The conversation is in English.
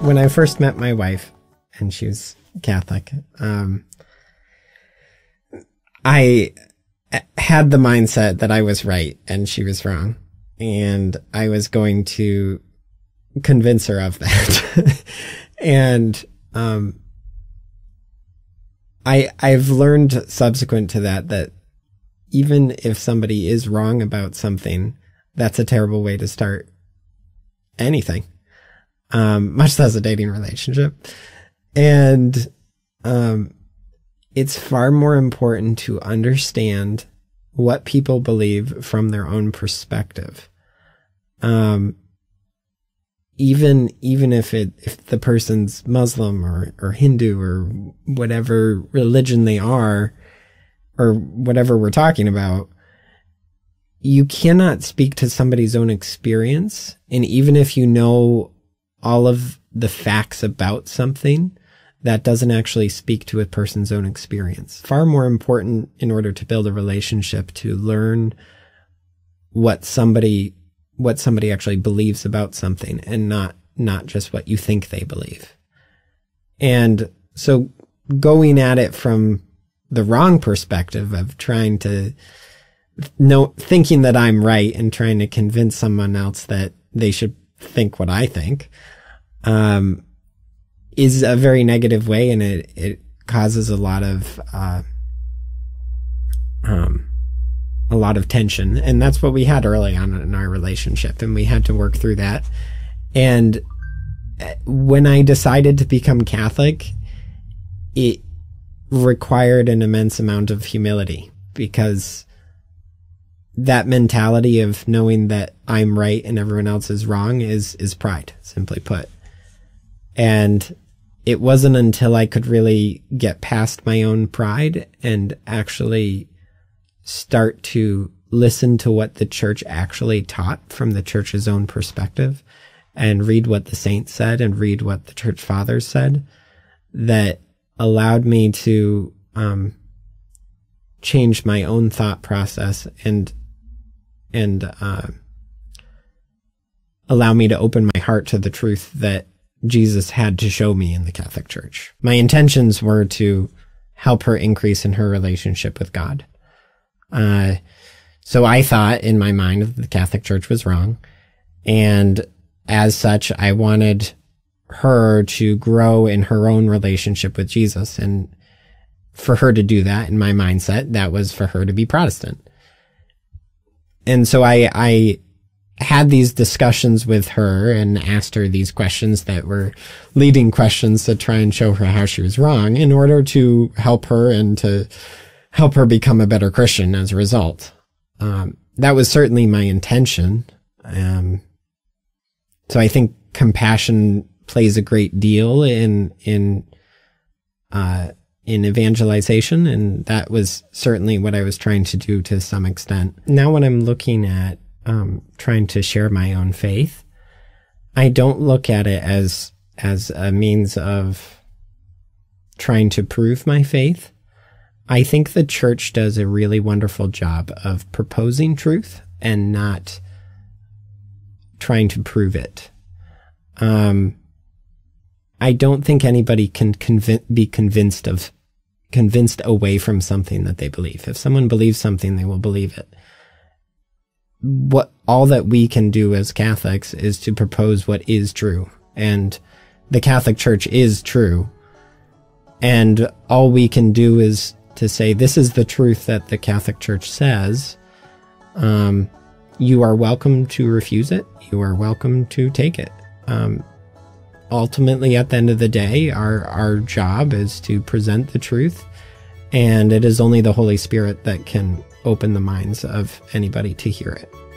When I first met my wife, and she was Catholic, I had the mindset that I was right and she was wrong, and I was going to convince her of that. And I've learned subsequent to that that even if somebody is wrong about something, that's a terrible way to start anything, much less a dating relationship. And it's far more important to understand what people believe from their own perspective. Even if the person's Muslim or Hindu or whatever religion they are, or whatever we're talking about, you cannot speak to somebody's own experience. And even if you know all of the facts about something, that doesn't actually speak to a person's own experience. Far more important in order to build a relationship to learn what somebody actually believes about something, and not just what you think they believe. And so going at it from the wrong perspective of trying to know, thinking that I'm right and trying to convince someone else that they should think what I think, is a very negative way, and it causes a lot of tension. And that's what we had early on in our relationship, and we had to work through that. And when I decided to become Catholic, it required an immense amount of humility, because that mentality of knowing that I'm right and everyone else is wrong is pride, simply put. And it wasn't until I could really get past my own pride and actually start to listen to what the church actually taught from the church's own perspective, and read what the saints said and read what the church fathers said, that allowed me to change my own thought process and allow me to open my heart to the truth that Jesus had to show me in the Catholic Church. My intentions were to help her increase in her relationship with God. So I thought in my mind that the Catholic Church was wrong, and as such, I wanted her to grow in her own relationship with Jesus. And for her to do that, in my mindset, that was for her to be Protestant. And so I had these discussions with her and asked her these questions that were leading questions to try and show her how she was wrong, in order to help her and to help her become a better Christian as a result. That was certainly my intention. So I think compassion plays a great deal in evangelization, and that was certainly what I was trying to do to some extent. Now when I'm looking at trying to share my own faith, I don't look at it as a means of trying to prove my faith. I think the church does a really wonderful job of proposing truth and not trying to prove it. I don't think anybody can be convinced away from something that they believe. If someone believes something, they will believe it. All that we can do as Catholics is to propose what is true, and the Catholic Church is true. And all we can do is to say, this is the truth that the Catholic Church says. You are welcome to refuse it. You are welcome to take it. Ultimately, at the end of the day, our job is to present the truth, and it is only the Holy Spirit that can open the minds of anybody to hear it.